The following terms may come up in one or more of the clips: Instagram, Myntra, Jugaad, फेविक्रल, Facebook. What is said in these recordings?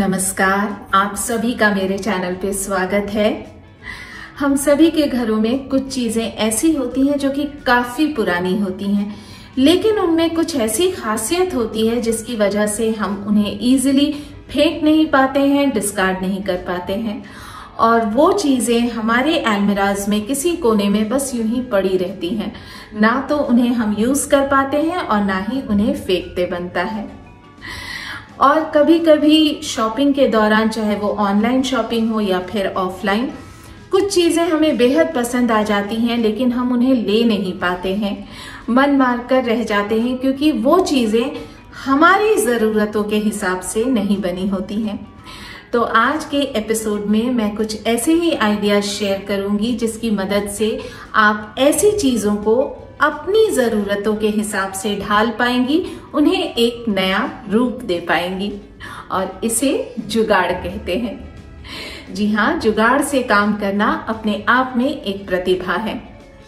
नमस्कार, आप सभी का मेरे चैनल पे स्वागत है। हम सभी के घरों में कुछ चीजें ऐसी होती हैं जो कि काफी पुरानी होती हैं, लेकिन उनमें कुछ ऐसी खासियत होती है जिसकी वजह से हम उन्हें इजीली फेंक नहीं पाते हैं, डिस्कार्ड नहीं कर पाते हैं और वो चीज़ें हमारे अलमीराज में किसी कोने में बस यूं ही पड़ी रहती हैं। ना तो उन्हें हम यूज़ कर पाते हैं और ना ही उन्हें फेंकते बनता है। और कभी कभी शॉपिंग के दौरान, चाहे वो ऑनलाइन शॉपिंग हो या फिर ऑफलाइन, कुछ चीज़ें हमें बेहद पसंद आ जाती हैं लेकिन हम उन्हें ले नहीं पाते हैं, मन मार कर रह जाते हैं, क्योंकि वो चीज़ें हमारी ज़रूरतों के हिसाब से नहीं बनी होती हैं। तो आज के एपिसोड में मैं कुछ ऐसे ही आइडियाज शेयर करूंगी जिसकी मदद से आप ऐसी चीज़ों को अपनी ज़रूरतों के हिसाब से ढाल पाएंगी, उन्हें एक नया रूप दे पाएंगी और इसे जुगाड़ कहते हैं। जी हाँ, जुगाड़ से काम करना अपने आप में एक प्रतिभा है।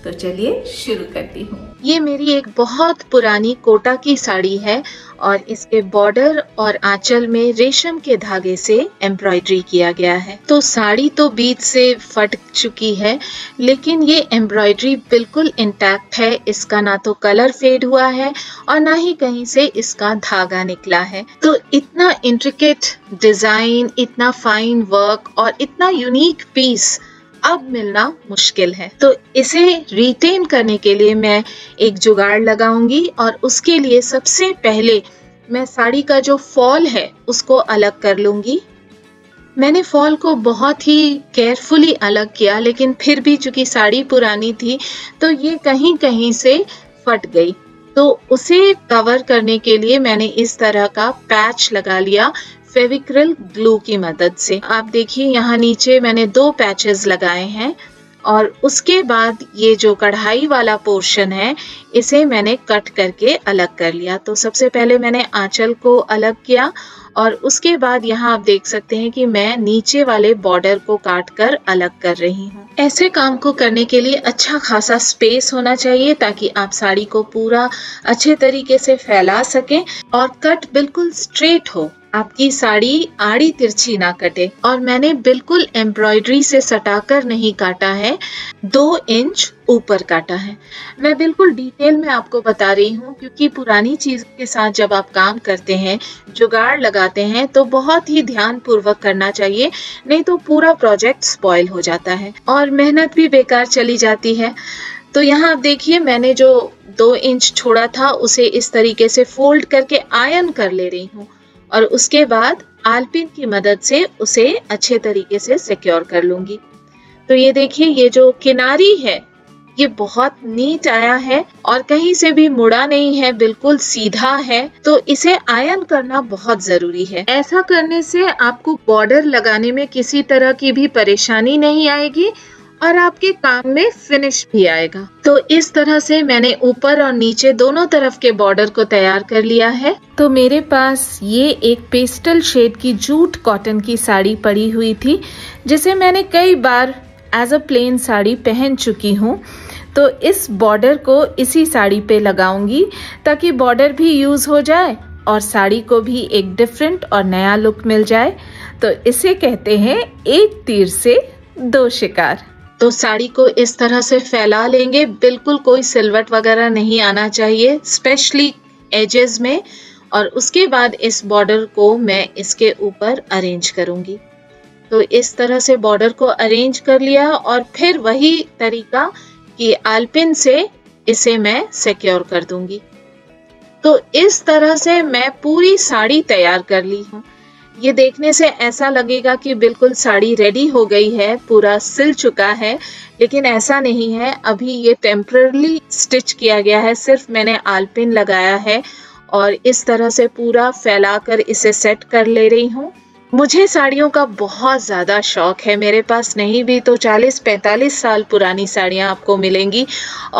तो चलिए शुरू करती हूँ। ये मेरी एक बहुत पुरानी कोटा की साड़ी है और इसके बॉर्डर और आंचल में रेशम के धागे से एम्ब्रॉयडरी किया गया है। तो साड़ी तो बीच से फट चुकी है लेकिन ये एम्ब्रॉयडरी बिल्कुल इंटैक्ट है। इसका ना तो कलर फेड हुआ है और ना ही कहीं से इसका धागा निकला है। तो इतना इंट्रिकेट डिजाइन, इतना फाइन वर्क और इतना यूनिक पीस अब मिलना मुश्किल है। तो इसे रिटेन करने के लिए मैं एक जुगाड़ लगाऊंगी और उसके लिए सबसे पहले मैं साड़ी का जो फॉल है उसको अलग कर लूंगी। मैंने फॉल को बहुत ही केयरफुली अलग किया, लेकिन फिर भी चूंकि साड़ी पुरानी थी तो ये कहीं कहीं से फट गई। तो उसे कवर करने के लिए मैंने इस तरह का पैच लगा लिया फेविक्रल ग्लू की मदद से। आप देखिए यहाँ नीचे मैंने दो पैचेस लगाए हैं और उसके बाद ये जो कढ़ाई वाला पोर्शन है इसे मैंने कट करके अलग कर लिया। तो सबसे पहले मैंने आंचल को अलग किया और उसके बाद यहाँ आप देख सकते हैं कि मैं नीचे वाले बॉर्डर को काट कर अलग कर रही हूँ। ऐसे काम को करने के लिए अच्छा खासा स्पेस होना चाहिए ताकि आप साड़ी को पूरा अच्छे तरीके से फैला सकें और कट बिल्कुल स्ट्रेट हो, आपकी साड़ी आड़ी तिरछी ना कटे। और मैंने बिल्कुल एम्ब्रॉयडरी से सटाकर नहीं काटा है, 2 इंच ऊपर काटा है। मैं बिल्कुल डिटेल में आपको बता रही हूँ क्योंकि पुरानी चीज के साथ जब आप काम करते हैं, जुगाड़ लगाते हैं, तो बहुत ही ध्यान पूर्वक करना चाहिए, नहीं तो पूरा प्रोजेक्ट स्पॉइल हो जाता है और मेहनत भी बेकार चली जाती है। तो यहाँ आप देखिए मैंने जो 2 इंच छोड़ा था उसे इस तरीके से फोल्ड करके आयन कर ले रही हूँ और उसके बाद आलपिन की मदद से उसे अच्छे तरीके से सिक्योर कर लूंगी। तो ये देखिए ये जो किनारी है ये बहुत नीट आया है और कहीं से भी मुड़ा नहीं है, बिल्कुल सीधा है। तो इसे आयन करना बहुत जरूरी है। ऐसा करने से आपको बॉर्डर लगाने में किसी तरह की भी परेशानी नहीं आएगी और आपके काम में फिनिश भी आएगा। तो इस तरह से मैंने ऊपर और नीचे दोनों तरफ के बॉर्डर को तैयार कर लिया है। तो मेरे पास ये एक पेस्टल शेड की जूट कॉटन की साड़ी पड़ी हुई थी जिसे मैंने कई बार एज अ प्लेन साड़ी पहन चुकी हूँ। तो इस बॉर्डर को इसी साड़ी पे लगाऊंगी ताकि बॉर्डर भी यूज हो जाए और साड़ी को भी एक डिफरेंट और नया लुक मिल जाए। तो इसे कहते हैं एक तीर से दो शिकार। तो साड़ी को इस तरह से फैला लेंगे, बिल्कुल कोई सिलवट वगैरह नहीं आना चाहिए, स्पेशली एजेस में। और उसके बाद इस बॉर्डर को मैं इसके ऊपर अरेंज करूंगी। तो इस तरह से बॉर्डर को अरेंज कर लिया और फिर वही तरीका कि आलपिन से इसे मैं सिक्योर कर दूंगी। तो इस तरह से मैं पूरी साड़ी तैयार कर ली हूँ। ये देखने से ऐसा लगेगा कि बिल्कुल साड़ी रेडी हो गई है, पूरा सिल चुका है, लेकिन ऐसा नहीं है। अभी ये टेम्परली स्टिच किया गया है, सिर्फ मैंने आलपिन लगाया है और इस तरह से पूरा फैलाकर इसे सेट कर ले रही हूँ। मुझे साड़ियों का बहुत ज़्यादा शौक है। मेरे पास नहीं भी तो 40-45 साल पुरानी साड़ियाँ आपको मिलेंगी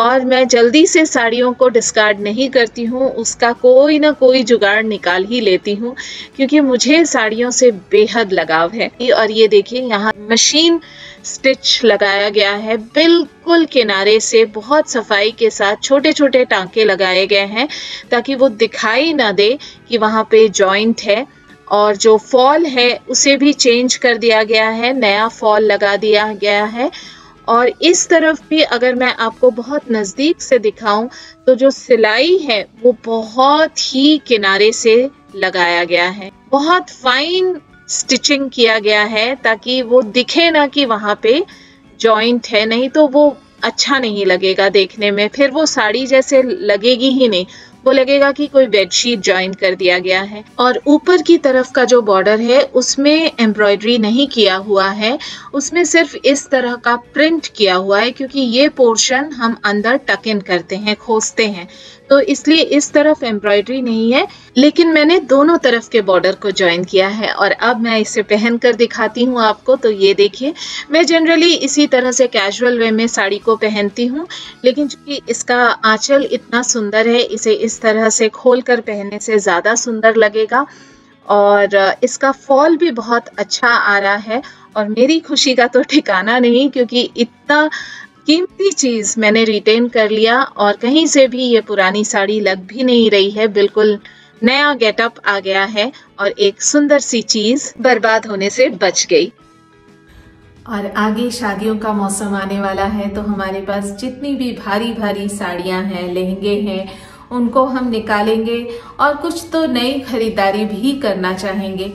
और मैं जल्दी से साड़ियों को डिस्कार्ड नहीं करती हूँ, उसका कोई ना कोई जुगाड़ निकाल ही लेती हूँ क्योंकि मुझे साड़ियों से बेहद लगाव है। और ये देखिए यहाँ मशीन स्टिच लगाया गया है, बिल्कुल किनारे से बहुत सफाई के साथ छोटे छोटे टांके लगाए गए हैं ताकि वो दिखाई ना दे कि वहाँ पे जॉइंट है और जो फॉल है उसे भी चेंज कर दिया गया है, नया फॉल लगा दिया गया है। और इस तरफ भी अगर मैं आपको बहुत नज़दीक से दिखाऊं तो जो सिलाई है वो बहुत ही किनारे से लगाया गया है, बहुत फाइन स्टिचिंग किया गया है ताकि वो दिखे ना कि वहाँ पे जॉइंट है, नहीं तो वो अच्छा नहीं लगेगा देखने में, फिर वो साड़ी जैसे लगेगी ही नहीं, वो लगेगा कि कोई बेडशीट ज्वाइन कर दिया गया है। और ऊपर की तरफ का जो बॉर्डर है उसमें एम्ब्रॉयडरी नहीं किया हुआ है, उसमें सिर्फ इस तरह का प्रिंट किया हुआ है क्योंकि ये पोर्शन हम अंदर टक इन करते हैं, खोसते हैं, तो इसलिए इस तरफ एम्ब्रॉयडरी नहीं है। लेकिन मैंने दोनों तरफ के बॉर्डर को ज्वाइन किया है और अब मैं इसे पहन कर दिखाती हूँ आपको। तो ये देखिए, मैं जनरली इसी तरह से कैजुअल वे में साड़ी को पहनती हूँ, लेकिन चूंकि इसका आंचल इतना सुंदर है, इसे इस तरह से खोलकर पहनने से ज़्यादा सुंदर लगेगा। और इसका फॉल भी बहुत अच्छा आ रहा है और मेरी खुशी का तो ठिकाना नहीं, क्योंकि इतना कीमती चीज़ मैंने रिटेन कर लिया और कहीं से भी ये पुरानी साड़ी लग भी नहीं रही है, बिल्कुल नया गेटअप आ गया है और एक सुंदर सी चीज़ बर्बाद होने से बच गई। और आगे शादियों का मौसम आने वाला है, तो हमारे पास जितनी भी भारी भारी साड़ियां हैं, लहंगे हैं, उनको हम निकालेंगे और कुछ तो नई खरीदारी भी करना चाहेंगे।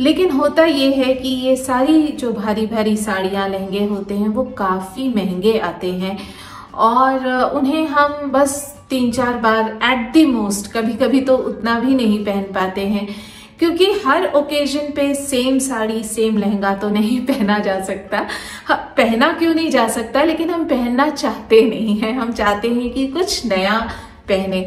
लेकिन होता ये है कि ये सारी जो भारी भारी साड़ियाँ, लहंगे होते हैं वो काफ़ी महंगे आते हैं और उन्हें हम बस 3-4 बार एट दी मोस्ट, कभी कभी तो उतना भी नहीं पहन पाते हैं, क्योंकि हर ओकेजन पे सेम साड़ी, सेम लहंगा तो नहीं पहना जा सकता। पहना क्यों नहीं जा सकता, लेकिन हम पहनना चाहते नहीं हैं, हम चाहते हैं कि कुछ नया पहने।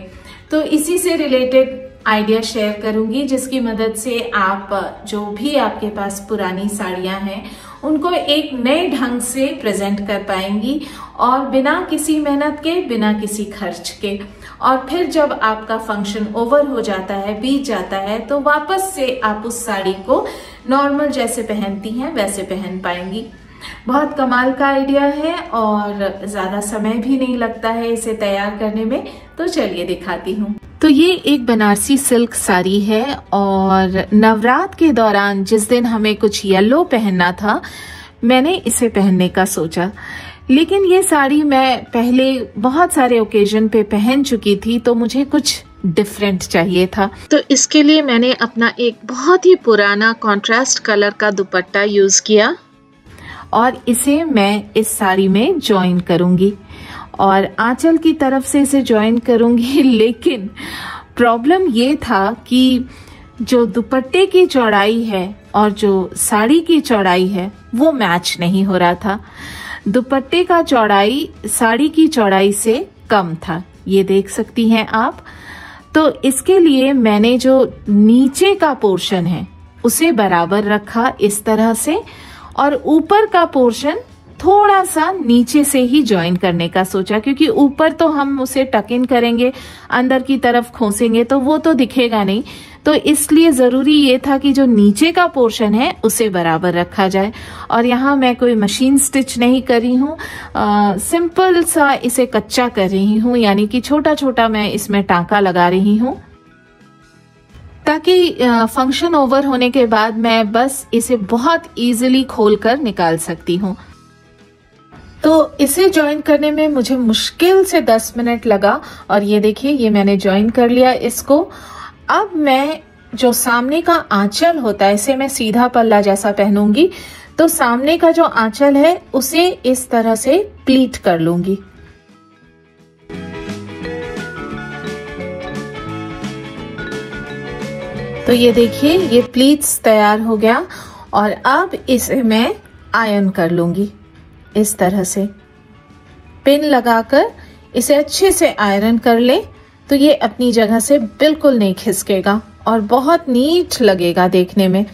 तो इसी से रिलेटेड आइडिया शेयर करूंगी, जिसकी मदद से आप जो भी आपके पास पुरानी साड़ियां हैं उनको एक नए ढंग से प्रेजेंट कर पाएंगी और बिना किसी मेहनत के, बिना किसी खर्च के। और फिर जब आपका फंक्शन ओवर हो जाता है, बीत जाता है, तो वापस से आप उस साड़ी को नॉर्मल जैसे पहनती हैं वैसे पहन पाएंगी। बहुत कमाल का आइडिया है और ज़्यादा समय भी नहीं लगता है इसे तैयार करने में, तो चलिए दिखाती हूँ। तो ये एक बनारसी सिल्क साड़ी है और नवरात्र के दौरान जिस दिन हमें कुछ येलो पहनना था, मैंने इसे पहनने का सोचा। लेकिन ये साड़ी मैं पहले बहुत सारे ओकेजन पे पहन चुकी थी, तो मुझे कुछ डिफरेंट चाहिए था। तो इसके लिए मैंने अपना एक बहुत ही पुराना कॉन्ट्रास्ट कलर का दुपट्टा यूज़ किया और इसे मैं इस साड़ी में ज्वाइन करूँगी और आंचल की तरफ से इसे ज्वाइन करूँगी। लेकिन प्रॉब्लम ये था कि जो दुपट्टे की चौड़ाई है और जो साड़ी की चौड़ाई है वो मैच नहीं हो रहा था। दुपट्टे का चौड़ाई साड़ी की चौड़ाई से कम था, ये देख सकती हैं आप। तो इसके लिए मैंने जो नीचे का पोर्शन है उसे बराबर रखा इस तरह से और ऊपर का पोर्शन थोड़ा सा नीचे से ही ज्वाइन करने का सोचा, क्योंकि ऊपर तो हम उसे टक इन करेंगे, अंदर की तरफ खोसेंगे तो वो तो दिखेगा नहीं। तो इसलिए ज़रूरी ये था कि जो नीचे का पोर्शन है उसे बराबर रखा जाए। और यहाँ मैं कोई मशीन स्टिच नहीं कर रही हूँ, सिंपल सा इसे कच्चा कर रही हूँ, यानी कि छोटा छोटा मैं इसमें टाँका लगा रही हूँ, ताकि फंक्शन ओवर होने के बाद मैं बस इसे बहुत ईजिली खोल कर निकाल सकती हूँ। तो इसे ज्वाइन करने में मुझे मुश्किल से 10 मिनट लगा और ये देखिए, ये मैंने ज्वाइन कर लिया इसको। अब मैं जो सामने का आंचल होता है, इसे मैं सीधा पल्ला जैसा पहनूंगी, तो सामने का जो आंचल है उसे इस तरह से प्लीट कर लूंगी। तो ये देखिए, ये प्लीट्स तैयार हो गया और अब इसे मैं आयरन कर लूंगी इस तरह से पिन लगाकर इसे अच्छे से आयरन कर ले, तो ये अपनी जगह से बिल्कुल नहीं खिसकेगा और बहुत नीट लगेगा देखने में।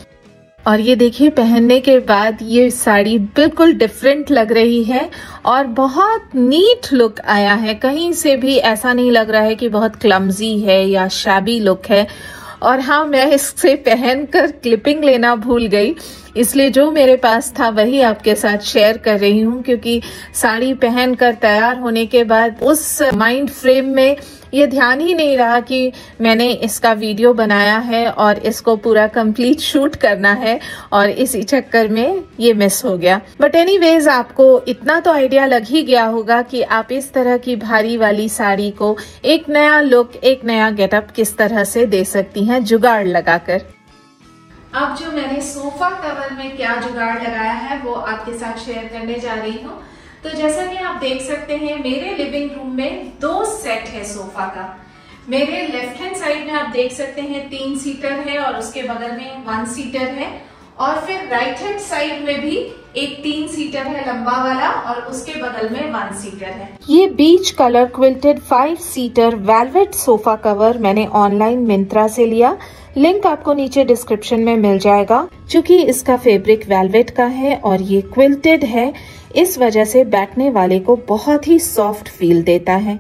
और ये देखिए, पहनने के बाद ये साड़ी बिल्कुल डिफरेंट लग रही है और बहुत नीट लुक आया है, कहीं से भी ऐसा नहीं लग रहा है कि बहुत क्लमजी है या शैबी लुक है। और हाँ, मैं इससे पहनकर क्लिपिंग लेना भूल गई, इसलिए जो मेरे पास था वही आपके साथ शेयर कर रही हूँ, क्योंकि साड़ी पहनकर तैयार होने के बाद उस माइंड फ्रेम में ये ध्यान ही नहीं रहा कि मैंने इसका वीडियो बनाया है और इसको पूरा कंप्लीट शूट करना है, और इसी चक्कर में ये मिस हो गया। बट एनीवेज आपको इतना तो आइडिया लग ही गया होगा कि आप इस तरह की भारी वाली साड़ी को एक नया लुक, एक नया गेटअप किस तरह से दे सकती हैं जुगाड़ लगाकर। अब जो मैंने सोफा कवर में क्या जुगाड़ लगाया है वो आपके साथ शेयर करने जा रही हूँ। तो जैसा कि आप देख सकते हैं मेरे लिविंग रूम में 2 सेट है सोफा का। मेरे लेफ्ट हैंड साइड में आप देख सकते हैं 3 सीटर है और उसके बगल में 1 सीटर है, और फिर राइट हैंड साइड में भी एक 3 सीटर है लंबा वाला और उसके बगल में 1 सीटर है। ये बीच colour quilted 5 seater velvet sofa cover मैंने ऑनलाइन मिंत्रा से लिया, लिंक आपको नीचे डिस्क्रिप्शन में मिल जाएगा। क्योंकि इसका फैब्रिक वेलवेट का है और ये क्विल्टेड है, इस वजह से बैठने वाले को बहुत ही सॉफ्ट फील देता है,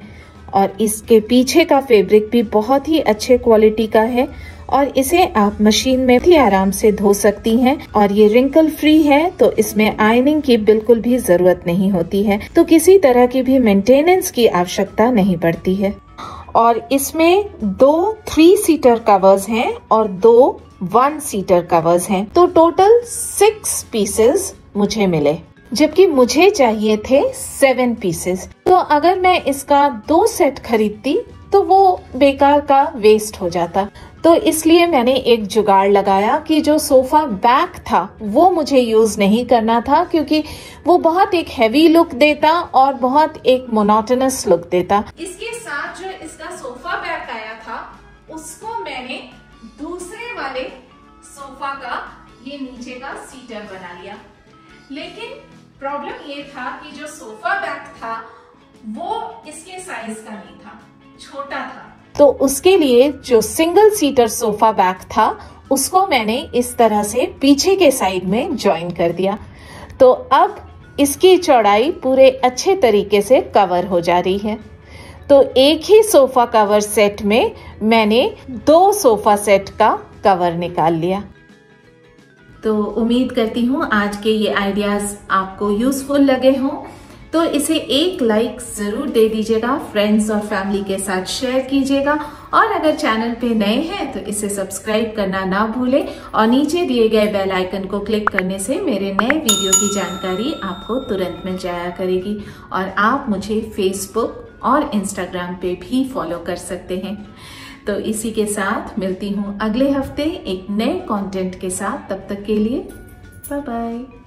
और इसके पीछे का फैब्रिक भी बहुत ही अच्छे क्वालिटी का है, और इसे आप मशीन में भी आराम से धो सकती हैं, और ये रिंकल फ्री है तो इसमें आयरनिंग की बिल्कुल भी जरूरत नहीं होती है, तो किसी तरह की भी मेंटेनेंस की आवश्यकता नहीं पड़ती है। और इसमें 2 3 सीटर कवर्स हैं और 2 1 सीटर कवर्स हैं, तो टोटल 6 पीसेस मुझे मिले, जबकि मुझे चाहिए थे 7 पीसेस। तो अगर मैं इसका 2 सेट खरीदती तो वो बेकार का वेस्ट हो जाता, तो इसलिए मैंने एक जुगाड़ लगाया कि जो सोफा बैक था वो मुझे यूज नहीं करना था, क्योंकि वो बहुत एक हैवी लुक देता और बहुत एक मोनोटोनस लुक देता। इसके साथ जो इसका सोफा बैक आया था उसको मैंने दूसरे वाले सोफा का ये नीचे का सीटर बना लिया, लेकिन प्रॉब्लम ये था कि जो सोफा बैक था वो इसके साइज का नहीं था, छोटा था, तो उसके लिए जो सिंगल सीटर सोफा बैक था उसको मैंने इस तरह से पीछे के साइड में ज्वाइन कर दिया। तो अब इसकी चौड़ाई पूरे अच्छे तरीके से कवर हो जा रही है। तो एक ही सोफा कवर सेट में मैंने 2 सोफा सेट का कवर निकाल लिया। तो उम्मीद करती हूँ आज के ये आइडियाज आपको यूजफुल लगे हों, तो इसे एक लाइक जरूर दे दीजिएगा, फ्रेंड्स और फैमिली के साथ शेयर कीजिएगा, और अगर चैनल पे नए हैं तो इसे सब्सक्राइब करना ना भूलें, और नीचे दिए गए बेल आइकन को क्लिक करने से मेरे नए वीडियो की जानकारी आपको तुरंत मिल जाया करेगी। और आप मुझे फेसबुक और इंस्टाग्राम पे भी फॉलो कर सकते हैं। तो इसी के साथ मिलती हूँ अगले हफ्ते एक नए कॉन्टेंट के साथ, तब तक के लिए बाय बाय।